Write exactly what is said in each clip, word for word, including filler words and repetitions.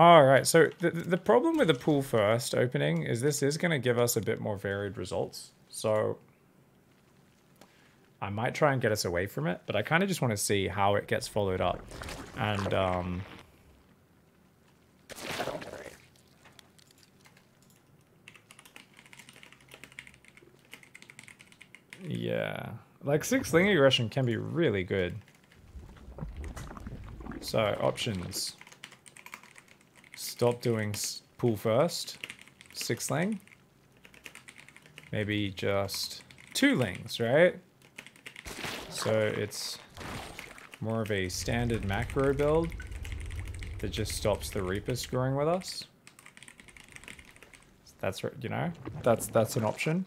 All right, so the, the problem with the pool first opening is this is going to give us a bit more varied results. So I might try and get us away from it, but I kind of just want to see how it gets followed up. And um, yeah, like six link aggression can be really good. So options. Stop doing pool first, six ling. Maybe just two lings, right? So it's more of a standard macro build that just stops the Reaper screwing with us. That's right, you know, that's that's an option.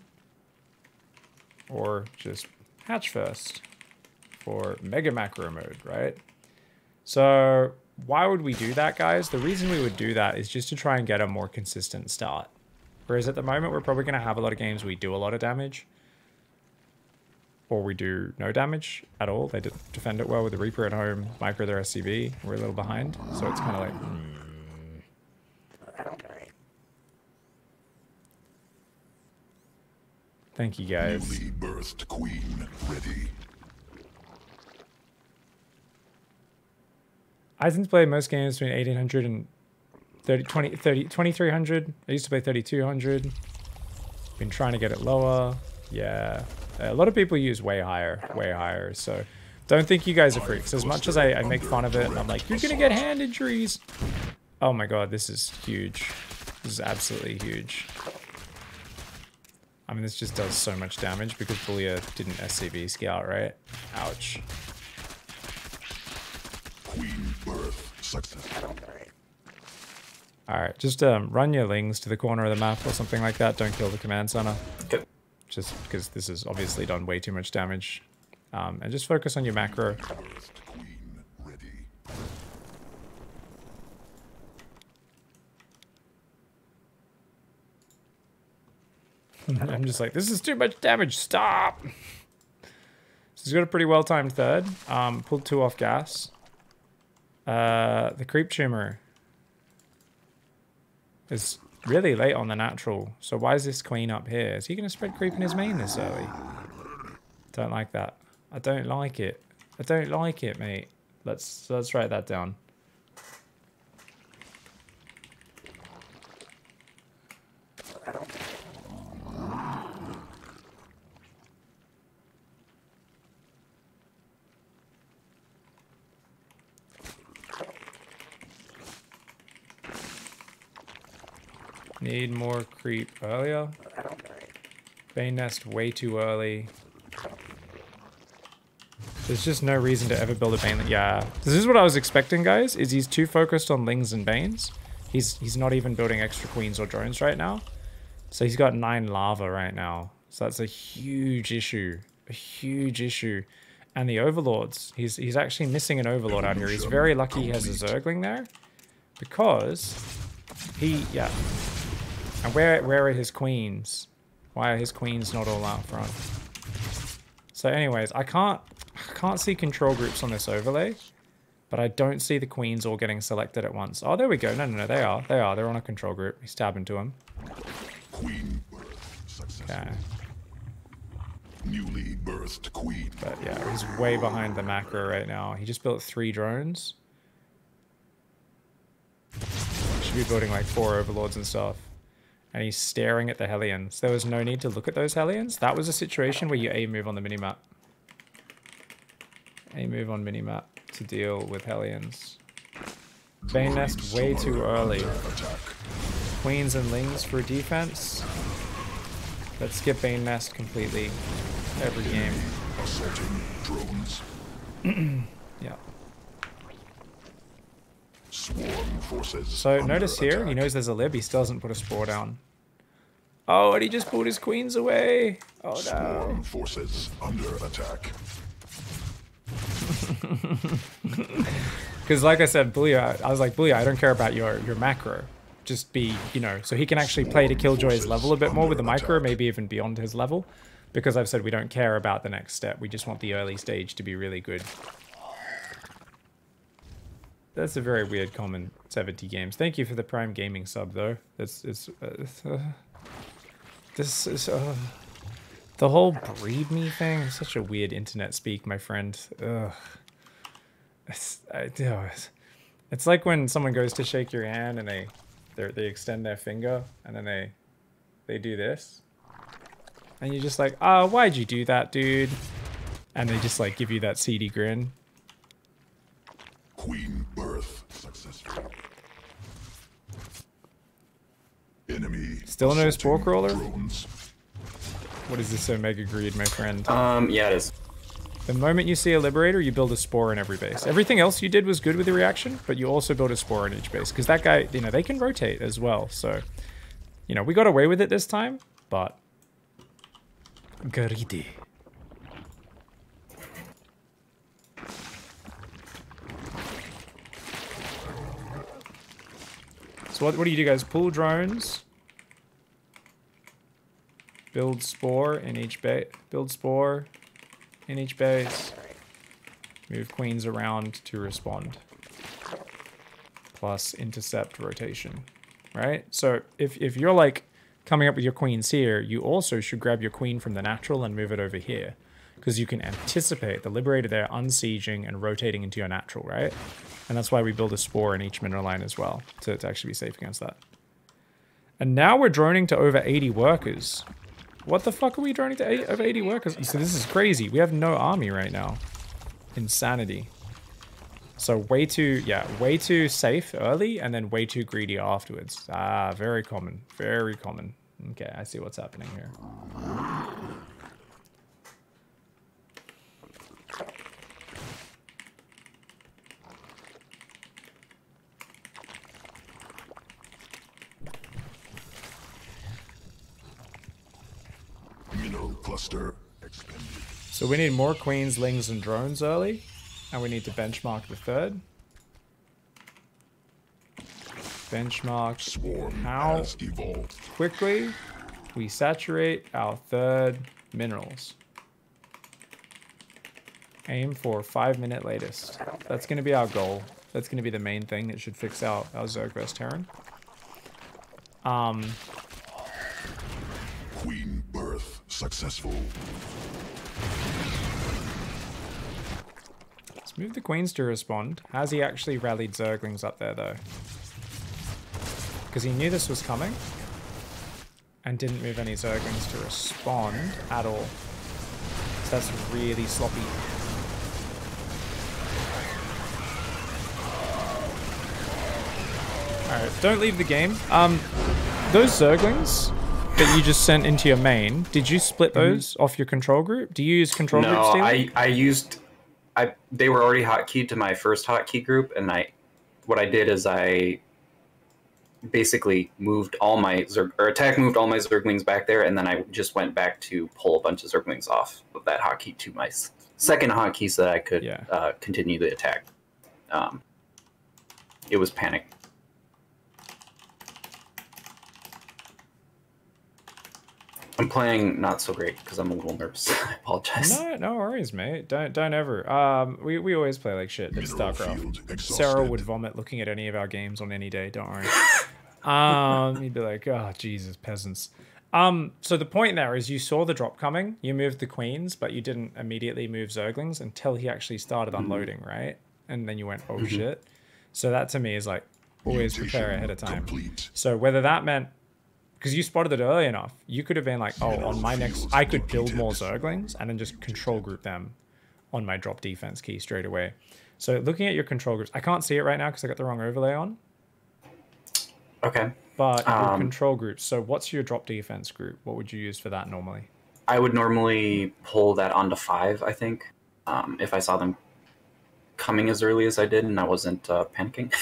Or just hatch first for mega macro mode, right? So why would we do that, guys? The reason we would do that is just to try and get a more consistent start. Whereas at the moment, we're probably going to have a lot of games we do a lot of damage. Or we do no damage at all. They defend it well with the Reaper at home, micro their S C V. We're a little behind. So it's kind of like... Hmm. Thank you, guys. Newly birthed queen ready. I since played most games between eighteen hundred and twenty-three hundred. I used to play thirty-two hundred. Been trying to get it lower. Yeah. A lot of people use way higher, way higher. So don't think you guys are freaks. As much as I, I make fun of it and I'm like, you're going to get hand injuries. Oh my God, this is huge. This is absolutely huge. I mean, this just does so much damage because Bullia didn't S C V scout, right? Ouch. Queen birth success. All right, just um, run your lings to the corner of the map or something like that. Don't kill the command center. Yep. Just because this has obviously done way too much damage. Um, and just focus on your macro. Queen ready. I'm just like, this is too much damage. Stop. So he's got a pretty well-timed third. Um, pulled two off gas. Uh, the creep tumor is really late on the natural. So why is this queen up here? Is he going to spread creep in his main this early? Don't like that. I don't like it. I don't like it, mate. Let's let's write that down. Need more creep earlier. Baneling nest way too early. There's just no reason to ever build a Baneling. Yeah, this is what I was expecting, guys. Is he's too focused on lings and banes. He's he's not even building extra queens or drones right now. So he's got nine lava right now. So that's a huge issue, a huge issue. And the overlords. He's he's actually missing an overlord out here. He's very lucky he has a Zergling there, because he yeah. And where, where are his queens? Why are his queens not all out front? So anyways, I can't I can't see control groups on this overlay, but I don't see the queens all getting selected at once. Oh, there we go. No, no, no, they are. They are. They're on a control group. He's stabbing to him. Queen birth successful. Okay. Newly birthed queen. But yeah, he's way behind the macro right now. He just built three drones. Should be building like four overlords and stuff. And he's staring at the Hellions. There was no need to look at those Hellions. That was a situation where you A-move on the minimap. A-move on minimap to deal with Hellions. Bane nest way too early. Queens and lings for defense. Let's skip Bane nest completely. Every game. Assaulting drones. Yeah. So notice here, he knows there's a lib, he still doesn't put a spore down. Oh, and he just pulled his queens away. Oh no. Swarm forces under attack. Because like I said, Bullia, I was like, Bullia, I don't care about your, your macro. Just be, you know, so he can actually play to Killjoy's level a bit more with the micro, maybe even beyond his level. Because I've said we don't care about the next step, we just want the early stage to be really good. That's a very weird common, ZvT Games. Thank you for the Prime Gaming sub, though. That's, it's, uh, this is, uh, the whole breed me thing is such a weird internet speak, my friend. Ugh. It's, I, it's like when someone goes to shake your hand and they, they extend their finger and then they, they do this. And you're just like, ah, oh, why'd you do that, dude? And they just like give you that seedy grin. Queen birth successful. Enemy. Still no Spore crawler? Drones. What is this Omega Greed, my friend? Um, yeah, it is. The moment you see a Liberator, you build a Spore in every base. Everything else you did was good with the reaction, but you also build a Spore in each base. Because that guy, you know, they can rotate as well. So, you know, we got away with it this time, but... greedy. So what, what do you do, guys? Pull drones. Build Spore in each base. Build Spore in each base. Move queens around to respond. Plus intercept rotation, right? So if, if you're like coming up with your queens here, you also should grab your queen from the natural and move it over here. Because you can anticipate the Liberator there unsieging and rotating into your natural, right? And that's why we build a Spore in each mineral line as well, to, to actually be safe against that. And now we're droning to over eighty workers. What the fuck are we droning to eighty, over eighty workers? So this is crazy. We have no army right now. Insanity. So way too, yeah, way too safe early and then way too greedy afterwards. Ah, very common, very common. Okay, I see what's happening here. Cluster expended. So we need more queens, lings, and drones early, and we need to benchmark the third. Benchmark Swarm how quickly we saturate our third minerals. Aim for five minute latest. That's going to be our goal. That's going to be the main thing that should fix out our Zerg versus Terran. Um. Queen birth successful. Let's move the queens to respond. Has he actually rallied Zerglings up there though? Because he knew this was coming and didn't move any Zerglings to respond at all. So that's really sloppy. Alright, don't leave the game. Um, those Zerglings that you just sent into your main, did you split those mm-hmm. off your control group? Do you use control no, group stealing? No, I, I used... I They were already hotkeyed to my first hotkey group, and I, what I did is I basically moved all my Zerg... Or attack moved all my Zerglings back there, and then I just went back to pull a bunch of Zerglings off of that hotkey to my second hotkey so that I could yeah. uh, continue the attack. Um, it was panic. I'm playing not so great because I'm a little nervous. I apologize. No, no worries, mate. Don't, don't ever. Um, we, we always play like shit in Starcraft. Serral would vomit looking at any of our games on any day. Don't worry. um, he'd be like, oh, Jesus, peasants. Um, so the point there is you saw the drop coming. You moved the queens, but you didn't immediately move Zerglings until he actually started mm-hmm. unloading, right? And then you went, oh, mm-hmm. shit. So that to me is like always prepare ahead of time. Complete. So whether that meant... Because you spotted it early enough, you could have been like, oh, on my next, I could build more Zerglings and then just control group them on my drop defense key straight away. So looking at your control groups, I can't see it right now because I got the wrong overlay on. Okay. But um, your control groups, so what's your drop defense group? What would you use for that normally? I would normally pull that onto five, I think, um, if I saw them coming as early as I did and I wasn't uh, panicking.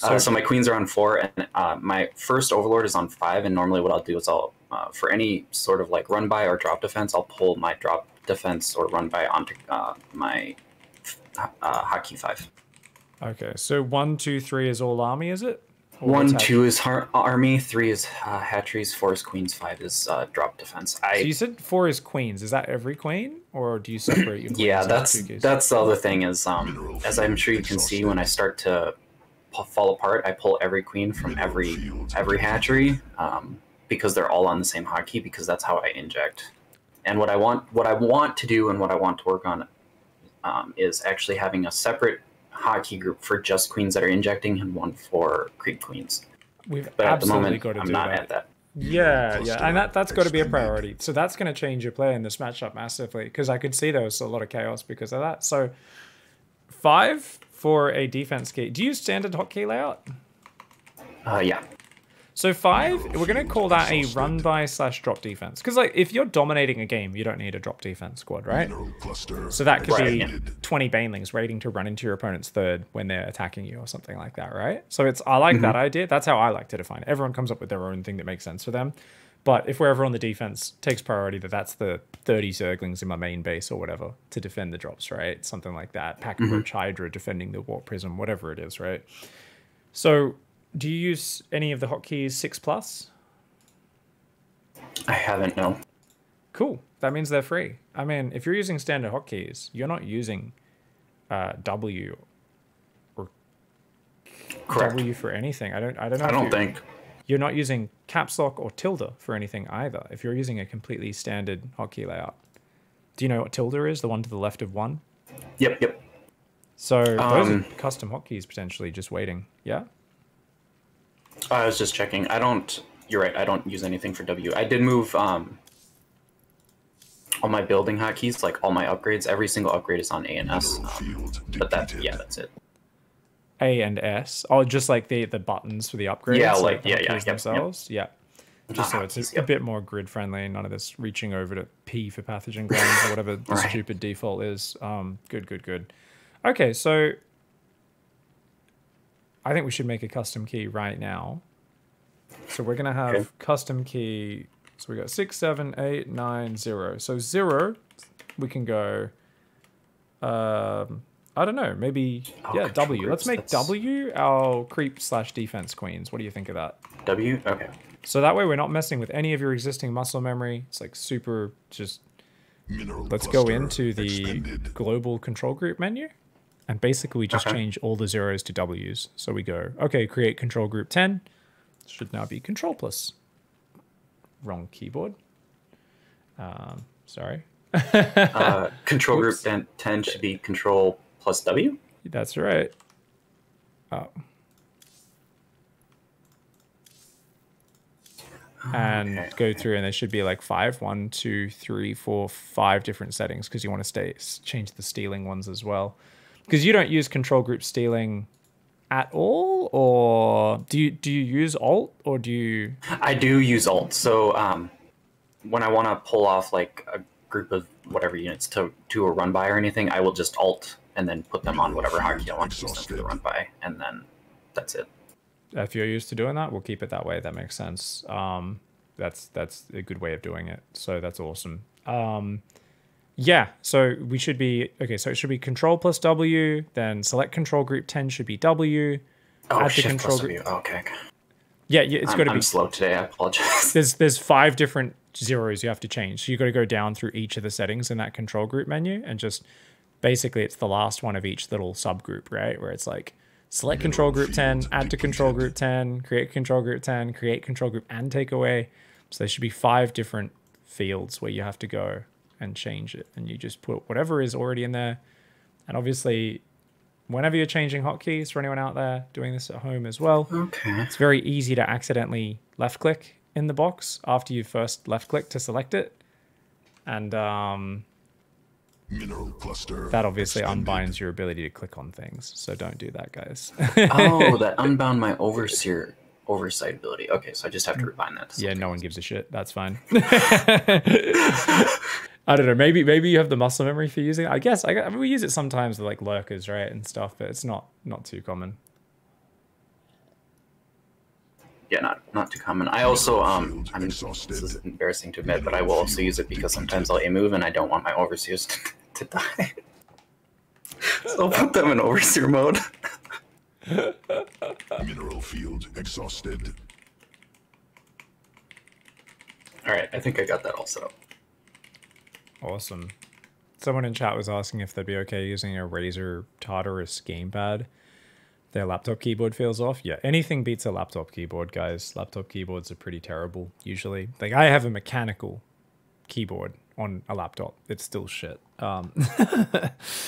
Uh, so my queens are on four, and uh, my first overlord is on five. And normally, what I'll do is I'll, uh, for any sort of like run by or drop defense, I'll pull my drop defense or run by onto uh, my uh, hotkey five. Okay, so one, two, three is all army, is it? One, two is har army, three is uh, hatcheries, four is queens, five is uh, drop defense. I, so you said four is queens. Is that every queen, or do you separate your queens? Yeah, that's that's the other thing is, um, as I'm sure you can see, when I start to fall apart, I pull every queen from every every hatchery um, because they're all on the same hotkey, because that's how I inject. And what I want, what I want to do, and what I want to work on um, is actually having a separate hotkey group for just queens that are injecting and one for creep queens. We've but at the moment, got to I'm do not that. at that. Yeah, yeah, yeah. And that, that's got to be a priority. So that's going to change your play in this matchup massively, because I could see there was a lot of chaos because of that. So five for a defense key. Do you use standard hotkey layout? Uh, yeah. So five, we're going to call that a run by slash drop defense. Because like if you're dominating a game, you don't need a drop defense squad, right? So that could be twenty Banelings waiting to run into your opponent's third when they're attacking you or something like that, right? So it's I like mm-hmm. that idea. That's how I like to define it. Everyone comes up with their own thing that makes sense for them. But if we're ever on the defense, takes priority that that's the thirty Zerglings in my main base or whatever to defend the drops, right? Something like that. Pack mm-hmm. Roach Hydra defending the Warp Prism, whatever it is, right? So... do you use any of the hotkeys six plus? I haven't, no. Cool. That means they're free. I mean, if you're using standard hotkeys, you're not using uh, W or Correct. W for anything. I don't. I don't know. I don't you, think you're not using caps lock or tilde for anything either. If you're using a completely standard hotkey layout, do you know what tilde is? The one to the left of one. Yep. Yep. So um, those are custom hotkeys potentially just waiting. Yeah. I was just checking. I don't, you're right, I don't use anything for W. I did move um, all my building hotkeys, like all my upgrades. Every single upgrade is on A and S. Um, but that, yeah, that's it. A and S? Oh, just like the, the buttons for the upgrades? Yeah, like, like the yeah, yeah. Yep, themselves? Yep. Yeah. Just so it's a, yep. a bit more grid friendly and none of this reaching over to P for pathogen grounds or whatever the right. stupid default is. Um, good, good, good. Okay, so... I think we should make a custom key right now. So we're gonna have okay. custom key. So we got six, seven, eight, nine, zero. So zero, we can go, um, I don't know, maybe, oh, yeah, W. Groups. Let's make That's... W our creep slash defense queens. What do you think of that? W, okay. So that way we're not messing with any of your existing muscle memory. It's like super just, Mineral let's go into the extended. global control group menu. And basically we just okay. change all the zeros to W's. So we go, okay, create control group ten. Should now be control plus. Wrong keyboard. Um, sorry. uh, control Oops. group ten should be control plus W. That's right. Oh. And okay. go through and there should be like five, one, two, three, four, five different settings because you want to stay change the stealing ones as well. Because you don't use control group stealing at all, or do you do you use alt, or do you? I do use alt. So um, when I want to pull off like a group of whatever units to to a run by or anything, I will just alt and then put them on whatever hotkey I want to use them for the run by, and then that's it. If you're used to doing that, we'll keep it that way. That makes sense. Um, that's that's a good way of doing it. So that's awesome. Um, Yeah, so we should be, okay, so it should be control plus W, then select control group ten should be W. Oh, add the control group. Oh, okay. Yeah, yeah, it's got to be. I'm slow today, I apologize. There's there's five different zeros you have to change. So you've got to go down through each of the settings in that control group menu and just, basically it's the last one of each little subgroup, right? Where it's like, select control group ten, add to control group ten, create control group ten, create control group and take away. So there should be five different fields where you have to go and change it, and you just put whatever is already in there. And obviously whenever you're changing hotkeys, for anyone out there doing this at home as well, okay, it's very easy to accidentally left click in the box after you first left click to select it, and um mineral cluster that obviously extended. unbinds your ability to click on things, so don't do that, guys. Oh, that unbound my overseer oversight ability. Okay, so I just have to rebind that to yeah no one gives a shit, that's fine. I don't know, maybe maybe you have the muscle memory for using it. I guess, I, I mean, we use it sometimes with like lurkers, right, and stuff, but it's not not too common. Yeah, not not too common. I also, um, I'm, this is embarrassing to admit, but I will also use it because sometimes I'll A-move and I don't want my overseers to, to die. So I'll put them in overseer mode. Mineral field exhausted. Alright, I think I got that all set up. Awesome. Someone in chat was asking if they'd be okay using a Razer Tartarus gamepad. Their laptop keyboard feels off. Yeah, anything beats a laptop keyboard, guys. Laptop keyboards are pretty terrible, usually. Like, I have a mechanical keyboard on a laptop. It's still shit. Um,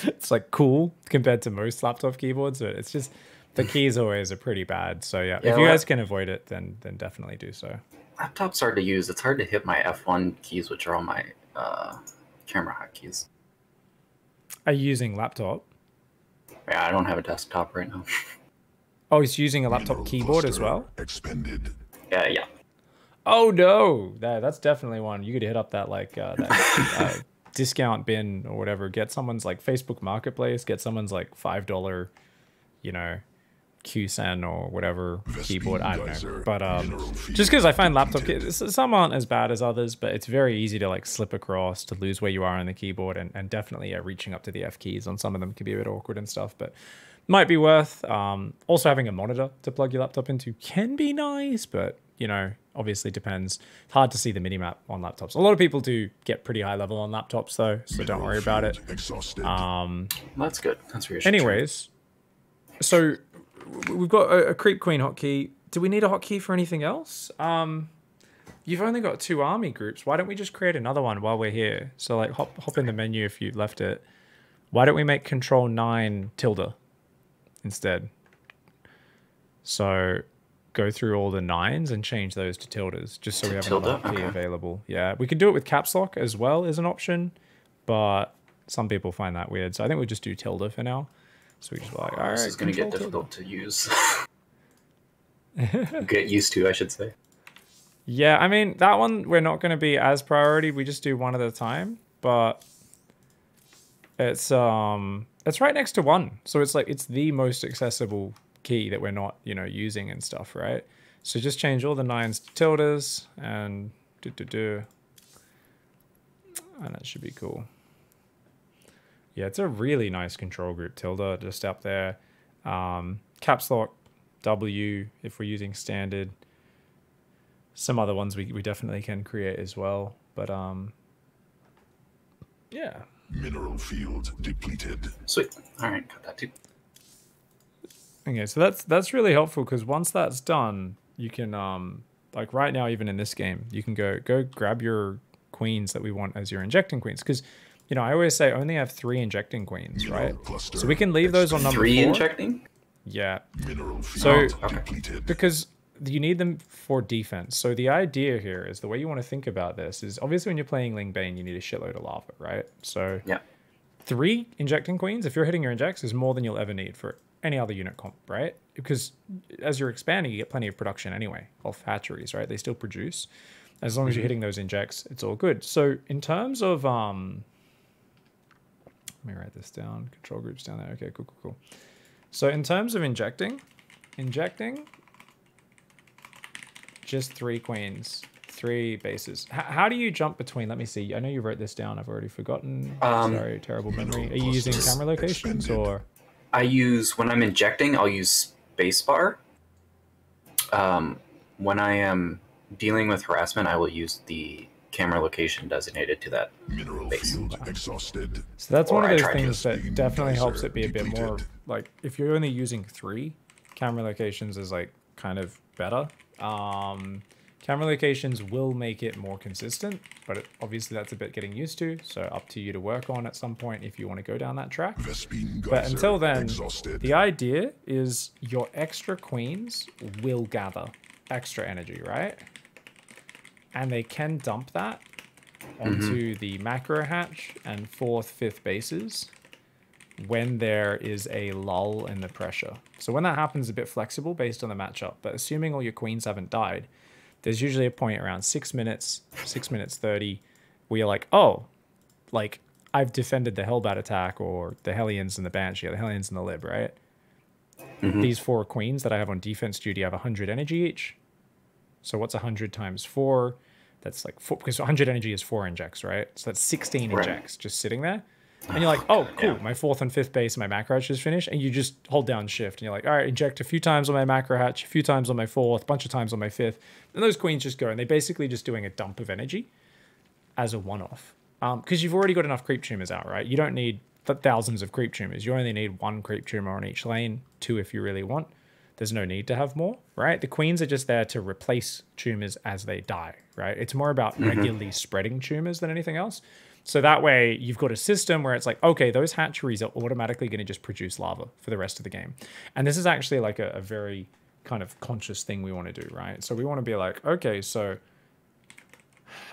it's, like, cool compared to most laptop keyboards, but it's just... The keys always are pretty bad. So, yeah, yeah if you well, guys can avoid it, then then definitely do so. Laptop's hard to use. It's hard to hit my F one keys, which are all my uh, camera hotkeys. Are you using laptop? Yeah, I don't have a desktop right now. Oh, he's using a laptop Mineral keyboard as well? Expended. Yeah, yeah. Oh, no. That, that's definitely one. You could hit up that, like, uh, that, uh, discount bin or whatever. Get someone's, like, Facebook Marketplace. Get someone's, like, five dollar, you know, QSan or whatever keyboard. I don't know. But um, just because I find laptop keys, some aren't as bad as others, but it's very easy to, like, slip across, to lose where you are on the keyboard, and, and definitely yeah, reaching up to the F keys on some of them can be a bit awkward and stuff, but might be worth. Um, also having a monitor to plug your laptop into can be nice, but, you know, obviously depends. It's hard to see the minimap on laptops. A lot of people do get pretty high level on laptops, though, so don't worry about it. Um, That's good. That's reassuring. Anyways, so... We've got a, a Creep Queen hotkey. Do we need a hotkey for anything else? Um, you've only got two army groups. Why don't we just create another one while we're here? So, like, hop hop in the menu if you left it. Why don't we make Control nine tilde instead? So, go through all the nines and change those to tildes, just so we have another hotkey okay. available. Yeah, we could do it with caps lock as well as an option, but some people find that weird. So I think we'll just do tilde for now. So we just like, all right, this is going to get difficult to use. Get used to, I should say. Yeah, I mean, that one we're not going to be as priority. We just do one at a time, but it's um, it's right next to one. So it's like, it's the most accessible key that we're not, you know, using and stuff, right? So just change all the nines to tildes and do, do, do. And that should be cool. Yeah, it's a really nice control group, tilde, just up there. Um, caps lock, W, if we're using standard. Some other ones we, we definitely can create as well, but um, yeah. Mineral field depleted. Sweet, all right, got that too. Okay, so that's, that's really helpful, because once that's done, you can, um, like right now, even in this game, you can go, go grab your queens that we want as your injecting queens, because you know, I always say only have three injecting queens, right? So we can leave those on number three four. Injecting? Yeah. So, okay. Because you need them for defense. So the idea here is the way you want to think about this is obviously when you're playing Ling Bane, you need a shitload of lava, right? So yeah. Three injecting queens, if you're hitting your injects, is more than you'll ever need for any other unit comp, right? Because as you're expanding, you get plenty of production anyway off hatcheries, right? They still produce. As long as you're hitting those injects, it's all good. So in terms of... um. Let me write this down. Control groups down there. Okay, cool, cool, cool. So in terms of injecting, injecting, just three queens, three bases. H how do you jump between? Let me see. I know you wrote this down. I've already forgotten. Um, Sorry, terrible memory. Are you using camera locations expended. or? I use, when I'm injecting, I'll use spacebar. Um, when I am dealing with harassment, I will use the camera location designated to that mineral base. Field exhausted. So that's or one of those things that definitely helps it be depleted. a bit more like if you're only using three camera locations is like kind of better. Um, camera locations will make it more consistent, but it, obviously that's a bit getting used to. So up to you to work on at some point if you want to go down that track. But until then, exhausted. the idea is your extra queens will gather extra energy, right? And they can dump that onto mm-hmm. the macro hatch and fourth, fifth bases when there is a lull in the pressure. So when that happens, a bit flexible based on the matchup, but assuming all your queens haven't died, there's usually a point around six minutes, six minutes thirty, where you're like, oh, like I've defended the Hellbat attack or the Hellions and the Banshee, or the Hellions and the Lib, right? Mm-hmm. These four queens that I have on defense duty have one hundred energy each. So what's one hundred times four? That's like four, because one hundred energy is four injects, right? So that's sixteen right. injects just sitting there. And you're like, oh, cool, yeah. my fourth and fifth base, my macro hatch is finished. And you just hold down shift. And you're like, all right, inject a few times on my macro hatch, a few times on my fourth, a bunch of times on my fifth. And those queens just go. And they're basically just doing a dump of energy as a one-off. Because um, you've already got enough creep tumors out, right? You don't need th thousands of creep tumors. You only need one creep tumor on each lane, two if you really want. There's no need to have more, right? The queens are just there to replace tumors as they die, right? It's more about mm-hmm. regularly spreading tumors than anything else. So that way you've got a system where it's like, okay, those hatcheries are automatically going to just produce lava for the rest of the game. And this is actually like a, a very kind of conscious thing we want to do, right? So we want to be like, okay, so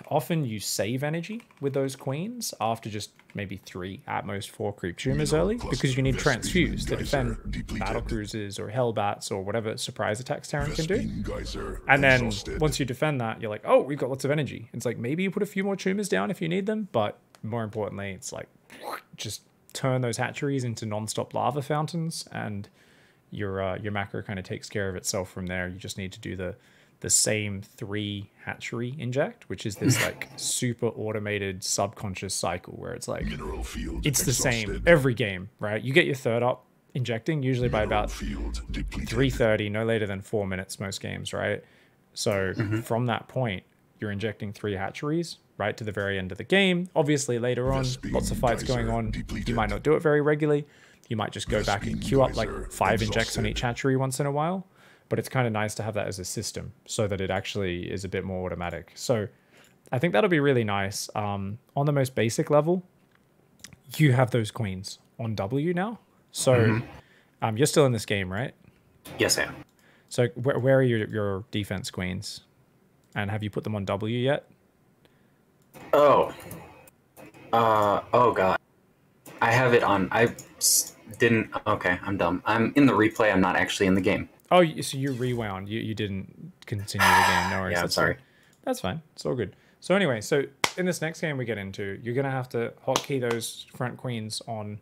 often you save energy with those queens after just maybe three, at most four creep tumors early, because you need transfuse to defend battlecruisers or hellbats or whatever surprise attacks Terran can do. And then once you defend that, you're like, oh, we've got lots of energy. It's like, maybe you put a few more tumors down if you need them, but more importantly, it's like, just turn those hatcheries into non-stop lava fountains, and your uh, your macro kind of takes care of itself from there. You just need to do the the same three hatchery inject, which is this like super automated subconscious cycle where it's like, mineral field it's exhausted. The same every game, right? You get your third up injecting usually mineral by about three thirty, no later than four minutes most games, right? So mm-hmm. from that point, you're injecting three hatcheries right to the very end of the game. Obviously later on, lots of fights going on. Depleted. You might not do it very regularly. You might just go Vespine back and queue up like five exhausted. Injects on each hatchery once in a while. But it's kind of nice to have that as a system so that it actually is a bit more automatic. So I think that'll be really nice. Um, on the most basic level, you have those queens on W now. So mm-hmm. um, you're still in this game, right? Yes, I am. So wh where are your, your defense queens? And have you put them on W yet? Oh. Uh, oh, God. I have it on. I didn't. Okay, I'm dumb. I'm in the replay. I'm not actually in the game. Oh, so you rewound. You, you didn't continue the game. No worries. Yeah, I'm sorry. That's fine. It's all good. So anyway, so in this next game we get into, you're going to have to hotkey those front queens on,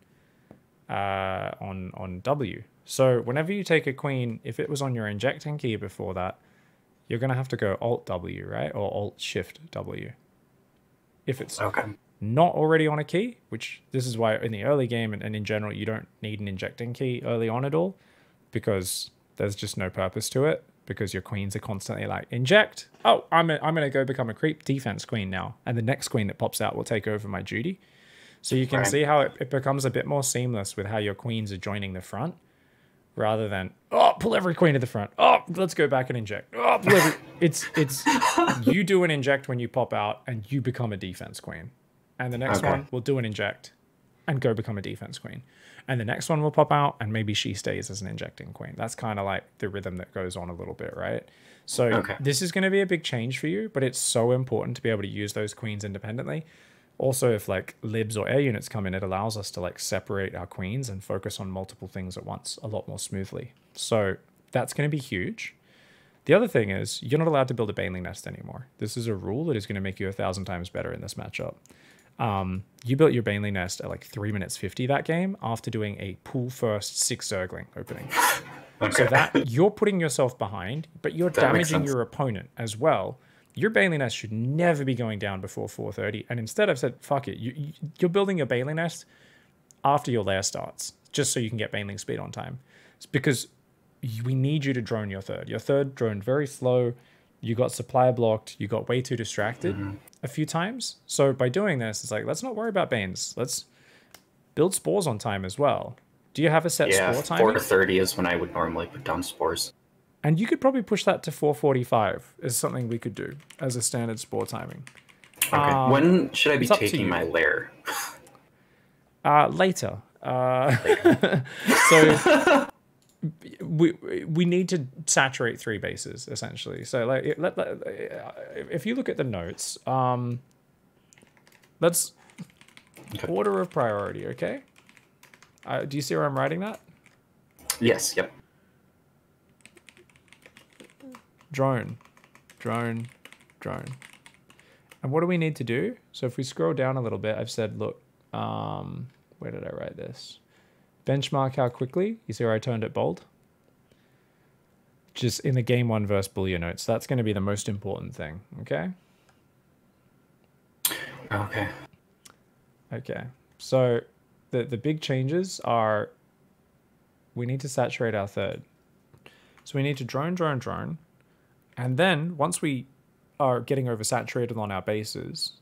uh, on, on W. So whenever you take a queen, if it was on your injecting key before that, you're going to have to go Alt W, right? Or Alt Shift W. If it's okay. not already on a key, which this is why in the early game and, and in general, you don't need an injecting key early on at all, because there's just no purpose to it, because your queens are constantly like, inject. Oh, I'm a, I'm going to go become a creep defense queen now. And the next queen that pops out will take over my duty. So you can right. see how it, it becomes a bit more seamless with how your queens are joining the front, rather than, oh, pull every queen to the front. Oh, let's go back and inject. Oh, pull every. it's, it's, you do an inject when you pop out and you become a defense queen. And the next okay. one will do an inject and go become a defense queen. And the next one will pop out and maybe she stays as an injecting queen. That's kind of like the rhythm that goes on a little bit, right? So okay. this is going to be a big change for you, but it's so important to be able to use those queens independently. Also, if like libs or air units come in, it allows us to like separate our queens and focus on multiple things at once a lot more smoothly. So that's going to be huge. The other thing is you're not allowed to build a Baneling nest anymore. This is a rule that is going to make you a thousand times better in this matchup. Um, you built your Baneling nest at like three minutes fifty that game after doing a pool first six Zergling opening. Okay. So that you're putting yourself behind, but you're that damaging your opponent as well. Your Baneling nest should never be going down before four thirty. And instead I've said, fuck it, you, you, you're building your Baneling nest after your lair starts, just so you can get Baneling speed on time. It's because we need you to drone your third. Your third droned very slow. You got supplier blocked. You got way too distracted. Mm-hmm. a few times. So by doing this, it's like, let's not worry about Banes. Let's build spores on time as well. Do you have a set yeah, spore time? Yeah, four thirty is when I would normally put down spores. And you could probably push that to four forty-five is something we could do as a standard spore timing. Okay. Um, when should I be taking my lair? Uh, later. Uh, later. So we we need to saturate three bases essentially. So like let, let, if you look at the notes, um let's okay. order of priority. Okay, uh, do you see where I'm writing that? Yes. Yep. Drone, drone, drone. And what do we need to do? So if we scroll down a little bit, I've said, look, um where did I write this? Benchmark how quickly. You see where I turned it bold? Just in the game one versus Boolean notes. That's going to be the most important thing. Okay. Okay. Okay. So the, the big changes are we need to saturate our third. So we need to drone, drone, drone. And then once we are getting oversaturated on our bases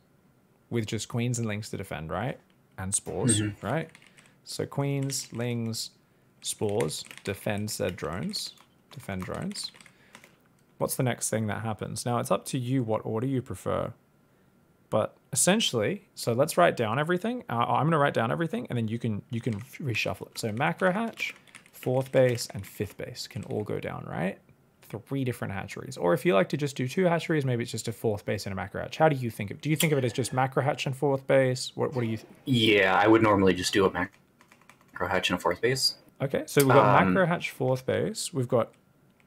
with just queens and lings to defend, right? And spores, mm-hmm. right? So queens, lings, spores, defend said drones, defend drones. What's the next thing that happens? Now it's up to you what order you prefer. But essentially, so let's write down everything. Uh, I'm gonna write down everything and then you can you can reshuffle it. So macro hatch, fourth base and fifth base can all go down, right? Three different hatcheries. Or if you like to just do two hatcheries, maybe it's just a fourth base and a macro hatch. How do you think of it? Do you think of it as just macro hatch and fourth base? What, what do you think? Yeah, I would normally just do a macro hatch and a fourth base. Okay, so we've got um, macro hatch, fourth base. We've got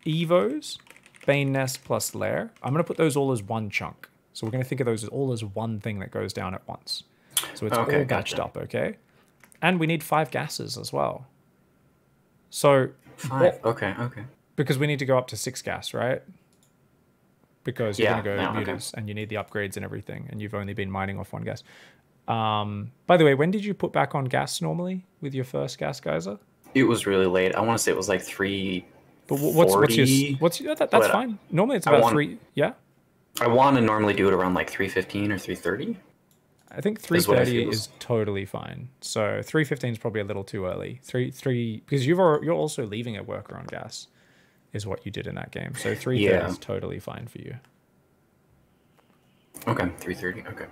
Evos, Bane Nest plus Lair. I'm going to put those all as one chunk. So we're going to think of those as all as one thing that goes down at once. So it's okay, all gotcha. Batched up, okay? And we need five gases as well. So... Five, what, okay, okay. Because we need to go up to six gas, right? Because you're yeah, going to go no, meters okay. and you need the upgrades and everything, and you've only been mining off one gas. Um, by the way, when did you put back on gas normally with your first gas geyser? It was really late. I want to say it was like three. But what's what's your what's your, that, that's but fine. Normally it's about want, three. Yeah. I want to normally do it around like three fifteen or three thirty. I think three thirty is totally fine. So three fifteen is probably a little too early. Three three because you've you're also leaving a worker on gas, is what you did in that game. So three thirty yeah. is totally fine for you. Okay, three thirty, okay.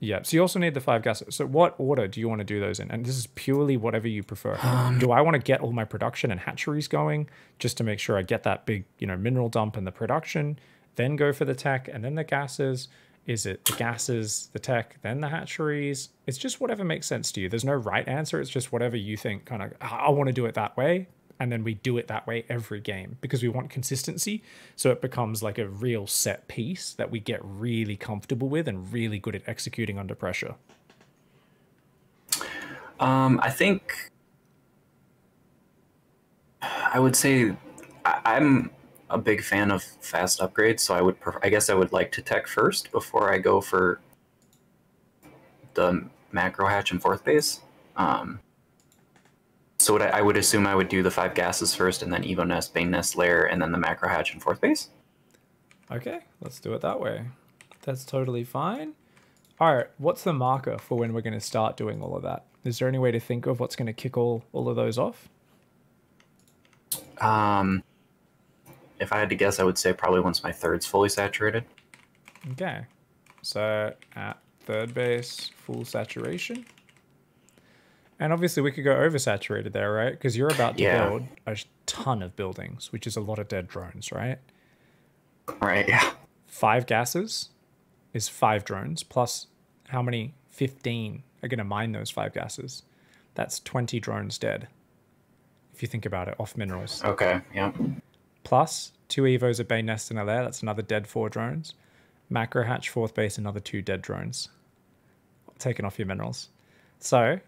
Yeah, so you also need the five gases. So what order do you want to do those in? And this is purely whatever you prefer. Um, do I want to get all my production and hatcheries going just to make sure I get that big, you know, mineral dump and the production, then go for the tech and then the gases? Is it the gases, the tech, then the hatcheries? It's just whatever makes sense to you. There's no right answer. It's just whatever you think kind of, I want to do it that way. And then we do it that way every game because we want consistency. So it becomes like a real set piece that we get really comfortable with and really good at executing under pressure. Um, I think I would say I, I'm a big fan of fast upgrades. So I would, I guess I would like to tech first before I go for the macro hatch and fourth base. Um, So what I, I would assume I would do the five gases first, and then Evo Nest, Bane Nest, Lair, and then the macro hatch and fourth base. Okay, let's do it that way. That's totally fine. All right, what's the marker for when we're going to start doing all of that? Is there any way to think of what's going to kick all, all of those off? Um, if I had to guess, I would say probably once my third's fully saturated. Okay, so at third base, full saturation. And obviously we could go oversaturated there, right? Because you're about to yeah. build a ton of buildings, which is a lot of dead drones, right? Right, yeah. Five gases is five drones, plus how many? fifteen are going to mine those five gases. That's twenty drones dead, if you think about it, off minerals. Okay, yeah. Plus two Evos, a Bane Nest, and a Lair. That's another dead four drones. Macro hatch, fourth base, another two dead drones. Taking off your minerals. So...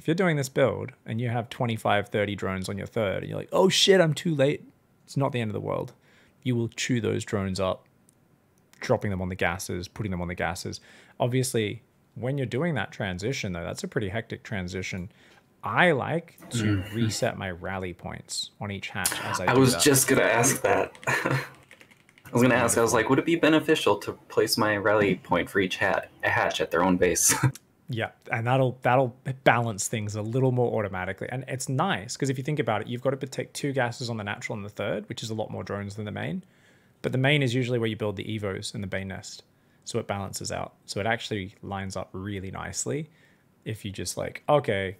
if you're doing this build and you have twenty-five, thirty drones on your third and you're like, oh shit, I'm too late. It's not the end of the world. You will chew those drones up, dropping them on the gases, putting them on the gases. Obviously, when you're doing that transition though, that's a pretty hectic transition. I like to mm. reset my rally points on each hatch. As I, I do was that. just going to ask that. I was going to ask, I was like, would it be beneficial to place my rally point for each hat, a hatch at their own base? Yeah, and that'll that'll balance things a little more automatically. And it's nice, because if you think about it, you've got to take two gases on the natural and the third, which is a lot more drones than the main. But the main is usually where you build the Evos and the Bane Nest. So it balances out. So it actually lines up really nicely if you just like, okay,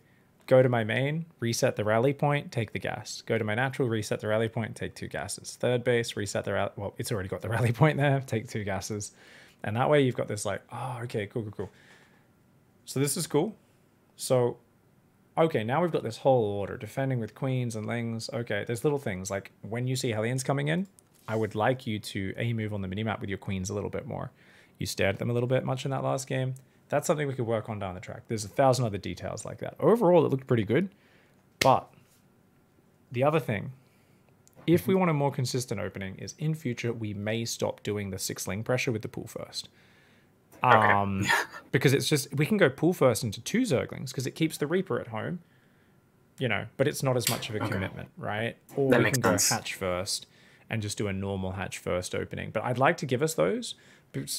go to my main, reset the rally point, take the gas. Go to my natural, reset the rally point, take two gases. Third base, reset the rally... well, it's already got the rally point there, take two gases. And that way you've got this like, oh, okay, cool, cool, cool. So this is cool. So, okay, now we've got this whole order, defending with queens and lings. Okay, there's little things like when you see Hellions coming in, I would like you to A, move on the minimap with your queens a little bit more. You stared at them a little bit much in that last game. That's something we could work on down the track. There's a thousand other details like that. Overall, it looked pretty good. But the other thing, if we want a more consistent opening, is in future, we may stop doing the six ling pressure with the pool first. Um, okay. Because it's just, we can go pool first into two Zerglings because it keeps the Reaper at home, you know, but it's not as much of a okay. commitment, right? Or that we can sense. go hatch first and just do a normal hatch first opening. But I'd like to give us those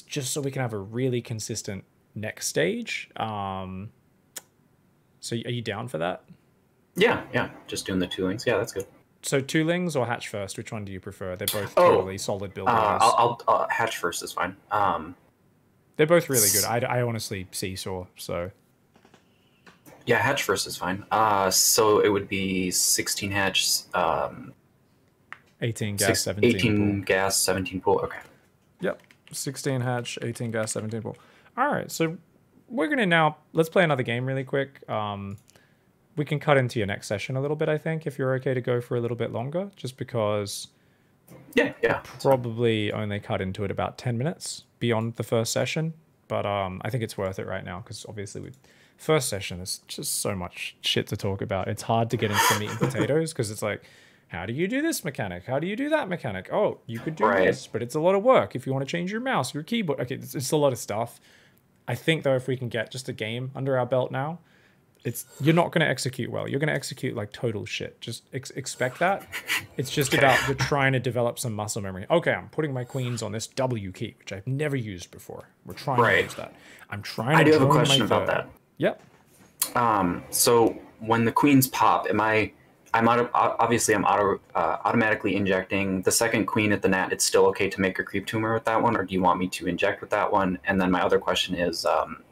just so we can have a really consistent next stage. Um, so are you down for that? Yeah, yeah, just doing the two links. Yeah, that's good. So two lings or hatch first? Which one do you prefer? They're both oh, totally solid builders. Uh, I'll, I'll, I'll hatch first is fine. Um, They're both really good. I, I honestly seesaw, so. Yeah, hatch first is fine. Uh, so it would be sixteen hatch, um, eighteen gas, six, seventeen eighteen pool. Gas, seventeen pool. Okay. Yep. sixteen hatch, eighteen gas, seventeen pool. All right. So we're going to now, let's play another game really quick. Um, we can cut into your next session a little bit, I think, if you're okay to go for a little bit longer, just because yeah, yeah. probably only cut into it about ten minutes beyond the first session. But um, I think it's worth it right now because obviously we first session, there's just so much shit to talk about. It's hard to get into meat and potatoes because it's like, how do you do this mechanic? How do you do that mechanic? Oh, you could do right. this, but it's a lot of work if you want to change your mouse, your keyboard. Okay, it's, it's a lot of stuff. I think, though, if we can get just a game under our belt now, It's, you're not going to execute well. You're going to execute like total shit. Just ex expect that. It's just okay. about you're trying to develop some muscle memory. Okay, I'm putting my queens on this W key, which I've never used before. We're trying right. to use that. I'm trying I to I do have a question about that. Yep. Um, so when the queens pop, am I, I'm auto, obviously I'm auto, uh, automatically injecting the second queen at the nat. It's still okay to make a creep tumor with that one, or do you want me to inject with that one? And then my other question is, um,